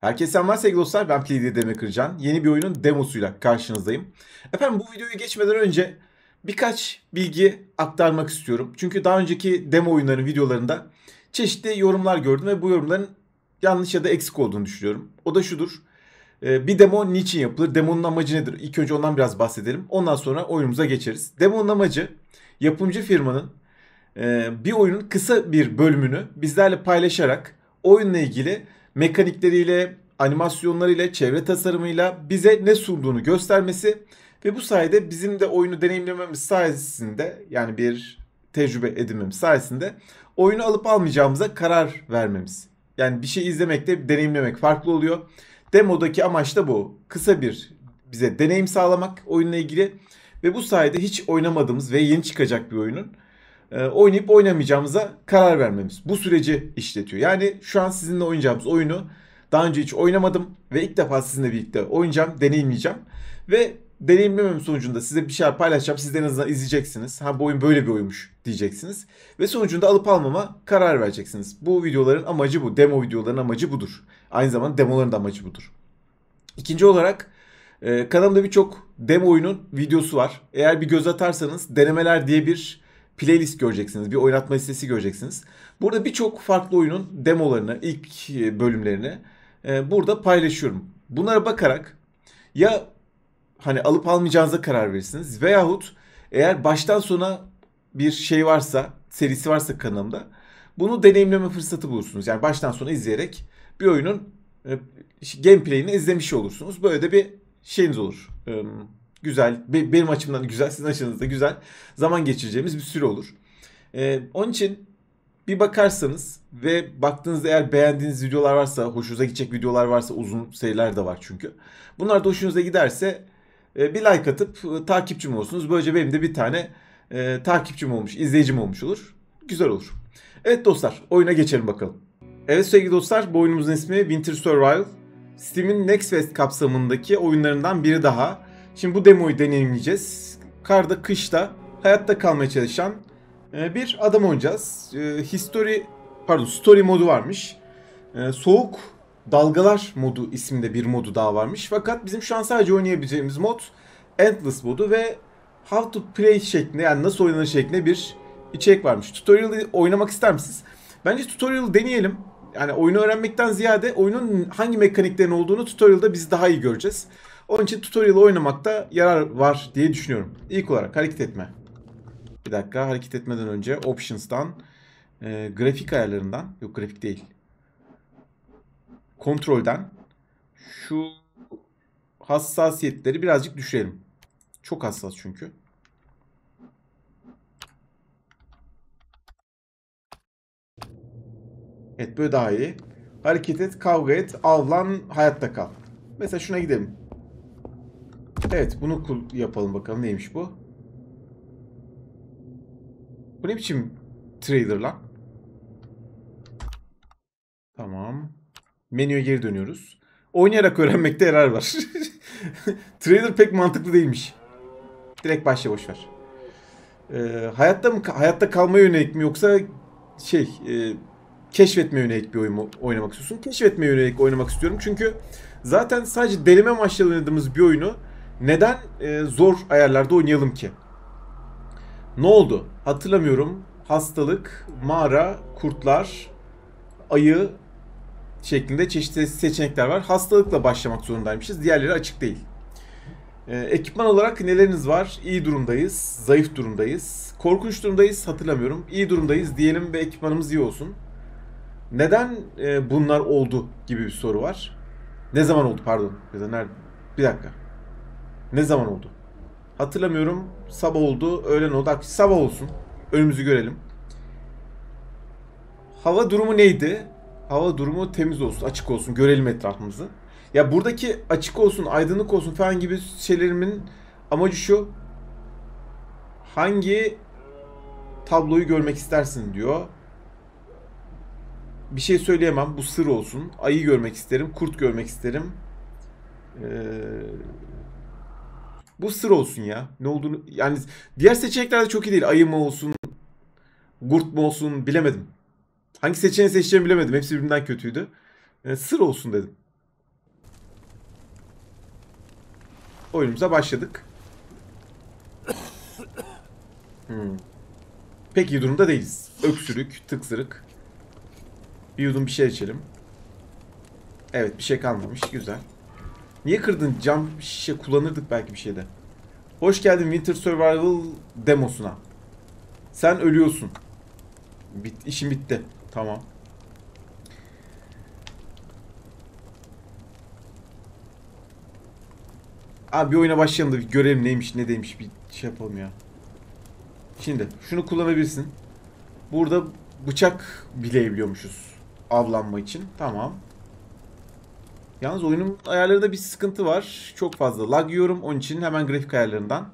Herkese merhaba sevgili dostlar, ben Playdaay Kırcan. Yeni bir oyunun demosuyla karşınızdayım. Efendim, bu videoyu geçmeden önce birkaç bilgi aktarmak istiyorum. Çünkü daha önceki demo oyunların videolarında çeşitli yorumlar gördüm ve bu yorumların yanlış ya da eksik olduğunu düşünüyorum. O da şudur: bir demo niçin yapılır? Demonun amacı nedir? İlk önce ondan biraz bahsedelim. Ondan sonra oyunumuza geçeriz. Demonun amacı, yapımcı firmanın bir oyunun kısa bir bölümünü bizlerle paylaşarak oyunla ilgili mekanikleriyle, animasyonlarıyla, çevre tasarımıyla bize ne sunduğunu göstermesi ve bu sayede bizim de oyunu deneyimlememiz sayesinde, yani bir tecrübe edinmemiz sayesinde oyunu alıp almayacağımıza karar vermemiz. Yani bir şey izlemekle deneyimlemek farklı oluyor. Demodaki amaç da bu. Kısa bir bize deneyim sağlamak oyunla ilgili ve bu sayede hiç oynamadığımız ve yeni çıkacak bir oyunun oynayıp oynamayacağımıza karar vermemiz. Bu süreci işletiyor. Yani şu an sizinle oynayacağımız oyunu daha önce hiç oynamadım ve ilk defa sizinle birlikte oynayacağım, deneyimleyeceğim. Ve deneyimlemem sonucunda size bir şeyler paylaşacağım. Siz de en azından izleyeceksiniz. Ha, bu oyun böyle bir oyunmuş diyeceksiniz. Ve sonucunda alıp almama karar vereceksiniz. Bu videoların amacı bu. Demo videoların amacı budur. Aynı zamanda demoların da amacı budur. İkinci olarak, kanalımda birçok demo oyunun videosu var. Eğer bir göz atarsanız denemeler diye bir playlist göreceksiniz. Bir oynatma listesi göreceksiniz. Burada birçok farklı oyunun demolarını, ilk bölümlerini burada paylaşıyorum. Bunlara bakarak ya hani alıp almayacağınıza karar verirsiniz veyahut eğer baştan sona bir şey varsa, serisi varsa kanalımda bunu deneyimleme fırsatı bulursunuz. Yani baştan sona izleyerek bir oyunun gameplay'ini izlemiş olursunuz. Böyle de bir şeyiniz olur. Güzel, benim açımdan güzel, sizin açınızda güzel zaman geçireceğimiz bir süre olur. Onun için bir bakarsanız ve baktığınızda eğer beğendiğiniz videolar varsa, hoşunuza gidecek videolar varsa, uzun seriler de var çünkü. Bunlar da hoşunuza giderse bir like atıp takipçim olsunuz. Böylece benim de bir tane takipçim olmuş, izleyicim olmuş olur. Güzel olur. Evet dostlar, oyuna geçelim bakalım. Evet sevgili dostlar, bu oyunumuzun ismi Winter Survival. Steam'in Next Fest kapsamındaki oyunlarından biri daha. Şimdi bu demoyu deneyimleyeceğiz. Karda, kışta hayatta kalmaya çalışan bir adam oynayacağız. Story modu varmış. Soğuk Dalgalar modu isminde bir modu daha varmış. Fakat bizim şu an sadece oynayabileceğimiz mod Endless modu ve How to Play şeklinde, yani nasıl oynanır şeklinde bir içerik varmış. Tutorial'ı oynamak ister misiniz? Bence tutorial'ı deneyelim. Yani oyunu öğrenmekten ziyade oyunun hangi mekaniklerin olduğunu tutorial'da biz daha iyi göreceğiz. Onun için tutorial'ı oynamakta yarar var diye düşünüyorum. İlk olarak hareket etme. Bir dakika, hareket etmeden önce Options'dan, grafik ayarlarından, yok grafik değil, kontrolden şu hassasiyetleri birazcık düşürelim. Çok hassas çünkü. Evet, böyle daha iyi. Hareket et, kavga et, avlan, hayatta kal. Mesela şuna gidelim. Evet, bunu yapalım bakalım, neymiş bu? Bu ne biçim trailer lan? Tamam. Menüye geri dönüyoruz. Oynayarak öğrenmekte yarar var. Trailer pek mantıklı değilmiş. Direkt başla, boşver. Hayatta kalmaya yönelik mi, yoksa keşfetmeye yönelik bir oyun mu oynamak istiyorsun? Keşfetmeye yönelik oynamak istiyorum. Çünkü zaten sadece deneme amaçlı oynadığımız bir oyunu neden zor ayarlarda oynayalım ki? Ne oldu? Hatırlamıyorum. Hastalık, mağara, kurtlar, ayı şeklinde çeşitli seçenekler var. Hastalıkla başlamak zorundaymışız. Diğerleri açık değil. Ekipman olarak neleriniz var? İyi durumdayız, zayıf durumdayız, korkunç durumdayız, hatırlamıyorum. İyi durumdayız diyelim ve ekipmanımız iyi olsun. Neden bunlar oldu gibi bir soru var. Ne zaman oldu pardon? Ya da nerede? Bir dakika. Ne zaman oldu? Hatırlamıyorum. Sabah oldu, öğlen oldu. Sabah olsun. Önümüzü görelim. Hava durumu neydi? Hava durumu temiz olsun, açık olsun. Görelim etrafımızı. Ya buradaki açık olsun, aydınlık olsun falan gibi şeylerimin amacı şu: hangi tabloyu görmek istersin diyor. Bir şey söyleyemem. Bu sır olsun. Ayı görmek isterim. Kurt görmek isterim. Bu sır olsun ya. Ne olduğunu... Yani diğer seçenekler de çok iyi değil. Ayı mı olsun? Kurt mu olsun? Bilemedim. Hangi seçeneği seçeceğimi bilemedim. Hepsi birbirinden kötüydü. Sır olsun dedim. oyunumuza başladık. Pek iyi durumda değiliz. Öksürük, tıksırık. Bir yudum bir şey içelim. Evet, bir şey kalmamış. Güzel. Niye kırdın? Cam şişe kullanırdık belki bir şeyde. Hoş geldin Winter Survival demosuna. Sen ölüyorsun. İşim bitti. Tamam. Abi bir oyuna başlayalım da bir görelim neymiş ne değilmiş, bir şey yapalım ya. Şimdi şunu kullanabilirsin. Burada bıçak bileyebiliyormuşuz avlanma için. Tamam. Yalnız oyunun ayarlarında bir sıkıntı var. Çok fazla lag yiyorum. Onun için hemen grafik ayarlarından.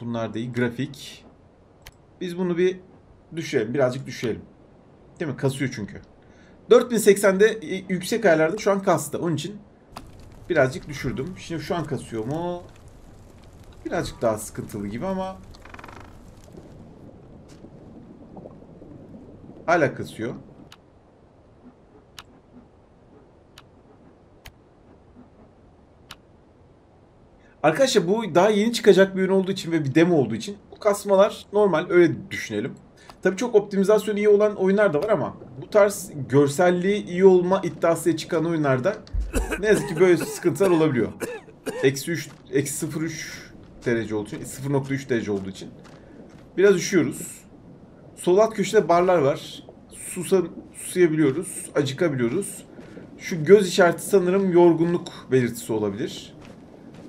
Bunlar değil. Grafik. Biz bunu bir düşürelim. Birazcık düşürelim. Değil mi? Kasıyor çünkü. 4080'de yüksek ayarlarda şu an kastı. Onun için birazcık düşürdüm. Şimdi şu an kasıyor mu? Birazcık daha sıkıntılı gibi ama hala kasıyor. Arkadaşlar bu daha yeni çıkacak bir ürün olduğu için ve bir demo olduğu için bu kasmalar normal, öyle düşünelim. Tabii çok optimizasyon iyi olan oyunlar da var ama bu tarz görselliği iyi olma iddiasıyla çıkan oyunlarda ne yazık ki böyle sıkıntılar olabiliyor. -0.3 derece olduğu için, 0.3 derece olduğu için biraz üşüyoruz. Sol alt köşede barlar var. Susayabiliyoruz, acıkabiliyoruz. Şu göz işareti sanırım yorgunluk belirtisi olabilir.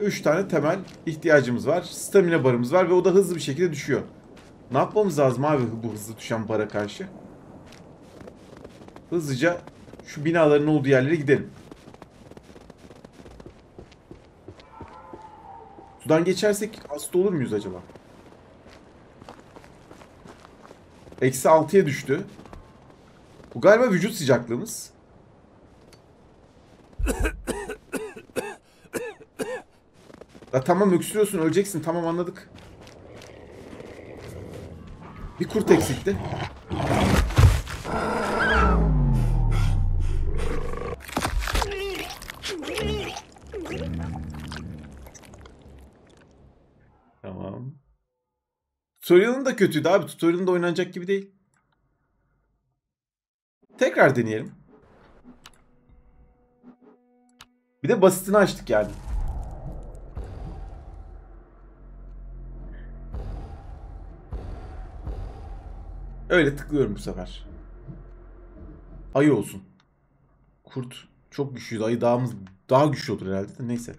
3 tane temel ihtiyacımız var. Stamina barımız var ve o da hızlı bir şekilde düşüyor. Ne yapmamız lazım abi bu hızlı düşen bara karşı? Hızlıca şu binaların olduğu yerlere gidelim. Sudan geçersek hasta olur muyuz acaba? -6'ya düştü. Bu galiba vücut sıcaklığımız. Ya tamam, öksürüyorsun, öleceksin, tamam anladık. Bir kurt eksikti. Tamam. Tutorial'ın da kötüydü abi. Tutorial'ın da oynanacak gibi değil. Tekrar deneyelim. Bir de basitini açtık yani. Öyle tıklıyorum bu sefer. Ayı olsun. Kurt çok güçlüydü. Ayı daha güçlü olur herhalde de. Neyse.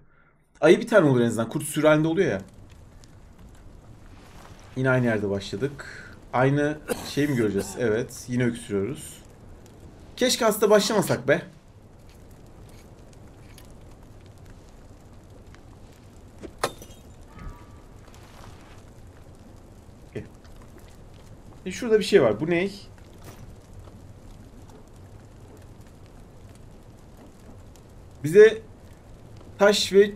Ayı bir tane olur en azından. Kurt sürü halinde oluyor ya. Yine aynı yerde başladık. Aynı şeyi mi göreceğiz? Evet. Yine öksürüyoruz. Keşke hasta başlamasak be. Şurada bir şey var. Bu ne? Bize taş ve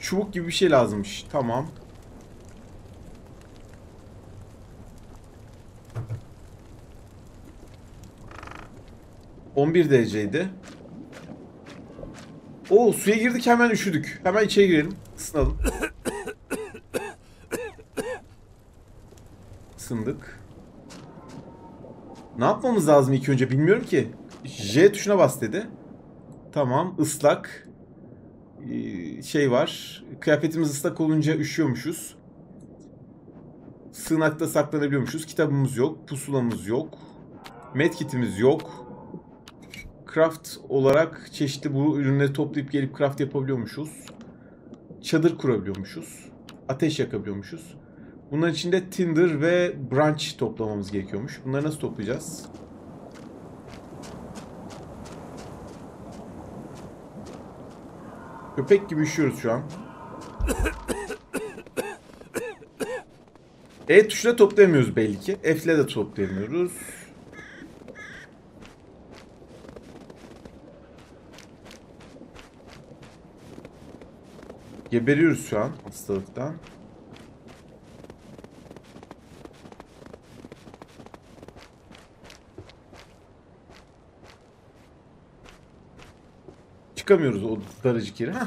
çubuk gibi bir şey lazımmış. Tamam. -11 dereceydi. Oo, suya girdik, hemen üşüdük. Hemen içeri girelim. Isınalım. Isındık. Ne yapmamız lazım ilk önce bilmiyorum ki. J tuşuna bas dedi. Tamam, ıslak. Şey var. Kıyafetimiz ıslak olunca üşüyormuşuz. Sığınakta saklanabiliyormuşuz. Kitabımız yok. Pusulamız yok. Medkitimiz yok. Craft olarak çeşitli bu ürünleri toplayıp gelip craft yapabiliyormuşuz. Çadır kurabiliyormuşuz. Ateş yakabiliyormuşuz. Bunların içinde tinder ve branch toplamamız gerekiyormuş. Bunları nasıl toplayacağız? Köpek gibi üşüyoruz şu an. E tuşuyla toplayamıyoruz belli ki. F ile de toplayamıyoruz. Geberiyoruz şu an hastalıktan. Çıkamıyoruz o daracık yere. Heh.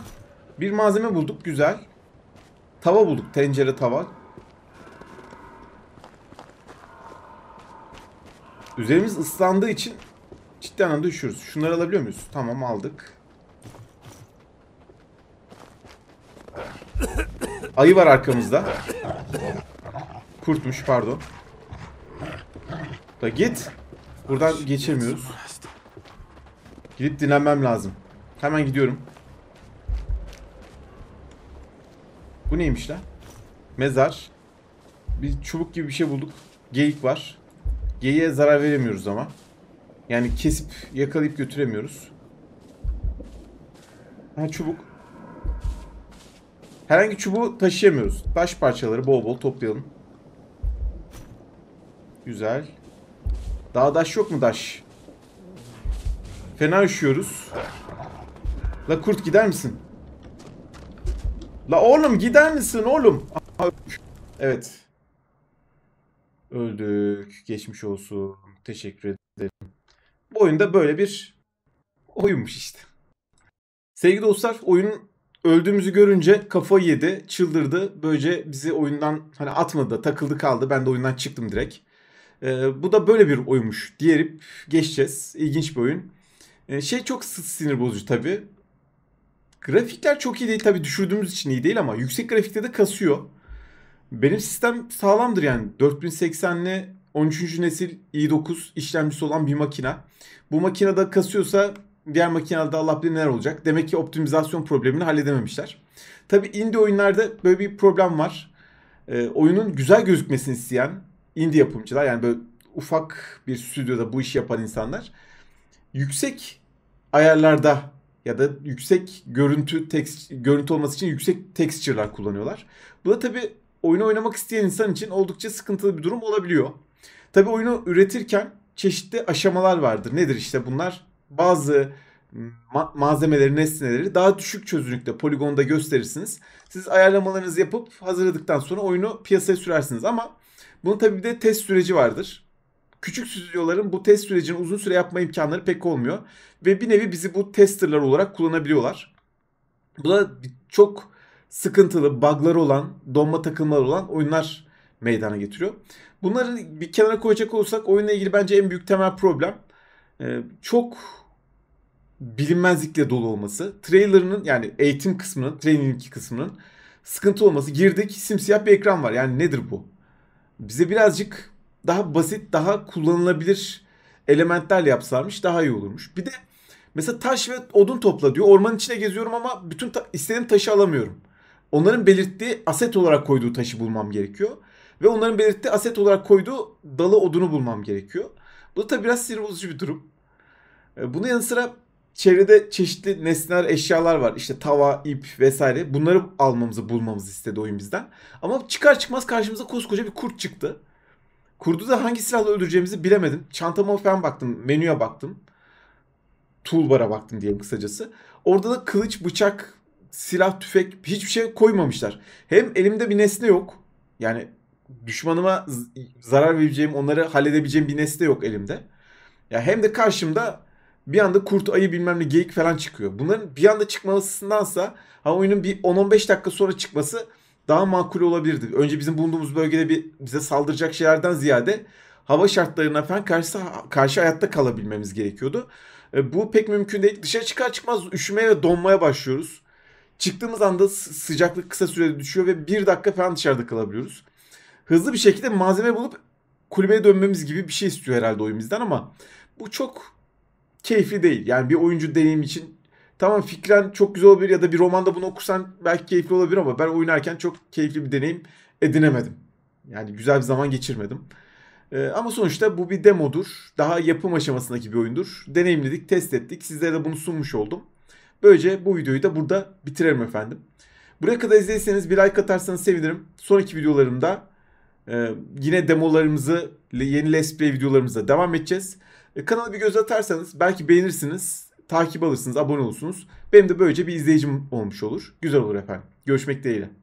Bir malzeme bulduk. Güzel. Tava bulduk. Tencere tava. Üzerimiz ıslandığı için ciddi anlamda üşüyoruz. Şunları alabiliyor muyuz? Tamam, aldık. Ayı var arkamızda. Kurtmuş, pardon. Da git. Buradan geçemiyoruz. Gidip dinlenmem lazım. Hemen gidiyorum. Bu neymiş lan? Mezar. Bir çubuk gibi bir şey bulduk. Geyik var. Geyiğe zarar veremiyoruz ama. Yani kesip yakalayıp götüremiyoruz. Ha, çubuk. Herhangi çubuğu taşıyamıyoruz. Taş parçaları bol bol toplayalım. Güzel. Daha daş yok mu daş? Fena üşüyoruz. La kurt gider misin? La oğlum gider misin oğlum? Evet. Öldük. Geçmiş olsun. Teşekkür ederim. Bu oyunda böyle bir oyunmuş işte. Sevgili dostlar, oyunun öldüğümüzü görünce kafayı yedi, çıldırdı. Böylece bizi oyundan hani atmadı da takıldı kaldı. Ben de oyundan çıktım direkt. Bu da böyle bir oyunmuş diyerip geçeceğiz. İlginç bir oyun. Şey çok sinir bozucu tabii. Grafikler çok iyi değil tabii, düşürdüğümüz için iyi değil ama yüksek grafikte de kasıyor. Benim sistem sağlamdır yani. 4080'li 13. nesil i9 işlemcisi olan bir makina. Bu makinede kasıyorsa diğer makinelerde Allah bilir neler olacak. Demek ki optimizasyon problemini halledememişler. Tabii indie oyunlarda böyle bir problem var. Oyunun güzel gözükmesini isteyen indie yapımcılar, yani böyle ufak bir stüdyoda bu işi yapan insanlar yüksek ayarlarda ya da yüksek görüntü olması için yüksek texture'lar kullanıyorlar. Bu da tabii oyunu oynamak isteyen insan için oldukça sıkıntılı bir durum olabiliyor. Tabii oyunu üretirken çeşitli aşamalar vardır. Nedir işte bunlar? Bazı malzemeleri, nesneleri daha düşük çözünürlükte poligonda gösterirsiniz. Siz ayarlamalarınızı yapıp hazırladıktan sonra oyunu piyasaya sürersiniz ama bunun tabii bir de test süreci vardır. Küçük stüdyoların bu test sürecini uzun süre yapma imkanları pek olmuyor. Ve bir nevi bizi bu testerlar olarak kullanabiliyorlar. Bu da çok sıkıntılı, bug'ları olan, donma takılmaları olan oyunlar meydana getiriyor. Bunları bir kenara koyacak olursak oyunla ilgili bence en büyük temel problem çok bilinmezlikle dolu olması. Trailer'ının, yani eğitim kısmının, training kısmının sıkıntı olması. Girdik, simsiyah bir ekran var. Yani nedir bu? Bize birazcık daha basit, daha kullanılabilir elementlerle yapsalarmış daha iyi olurmuş. Bir de mesela taş ve odun topla diyor. Ormanın içine geziyorum ama bütün istediğim taşı alamıyorum. Onların belirttiği aset olarak koyduğu taşı bulmam gerekiyor. Ve onların belirttiği aset olarak koyduğu dalı odunu bulmam gerekiyor. Bu da tabi biraz sinir bozucu bir durum. Bunun yanı sıra çevrede çeşitli nesneler, eşyalar var. İşte tava, ip vesaire. Bunları almamızı, bulmamızı istedi oyun bizden. Ama çıkar çıkmaz karşımıza koskoca bir kurt çıktı. Kurdu da hangi silahla öldüreceğimizi bilemedim. Çantama falan baktım, menüye baktım. Toolbar'a baktım diyelim kısacası. Orada da kılıç, bıçak, silah, tüfek hiçbir şey koymamışlar. Hem elimde bir nesne yok. Yani düşmanıma zarar verebileceğim, onları halledebileceğim bir nesne yok elimde. Ya hem de karşımda bir anda kurt, ayı, bilmem ne, geyik falan çıkıyor. Bunların bir anda çıkmasındansa oyunun bir 10-15 dakika sonra çıkması daha makul olabilirdi. Önce bizim bulunduğumuz bölgede bize saldıracak şeylerden ziyade hava şartlarına falan karşı hayatta kalabilmemiz gerekiyordu. Bu pek mümkün değil. Dışarı çıkar çıkmaz üşümeye ve donmaya başlıyoruz. Çıktığımız anda sıcaklık kısa sürede düşüyor ve bir dakika falan dışarıda kalabiliyoruz. Hızlı bir şekilde malzeme bulup kulübeye dönmemiz gibi bir şey istiyor herhalde oyun bizden ama bu çok keyifli değil. Yani bir oyuncu deneyim için tamam, fikren çok güzel olabilir ya da bir romanda bunu okursan belki keyifli olabilir ama ben oynarken çok keyifli bir deneyim edinemedim. Yani güzel bir zaman geçirmedim. Ama sonuçta bu bir demodur. Daha yapım aşamasındaki bir oyundur. Deneyimledik, test ettik. Sizlere de bunu sunmuş oldum. Böylece bu videoyu da burada bitirelim efendim. Buraya kadar izlediyseniz bir like atarsanız sevinirim. Sonraki videolarımda yine demolarımızı, yeni Let's Play videolarımıza devam edeceğiz. Kanala bir göz atarsanız belki beğenirsiniz, takip alırsınız, abone olursunuz. Benim de böylece bir izleyicim olmuş olur. Güzel olur efendim. Görüşmek dileğiyle.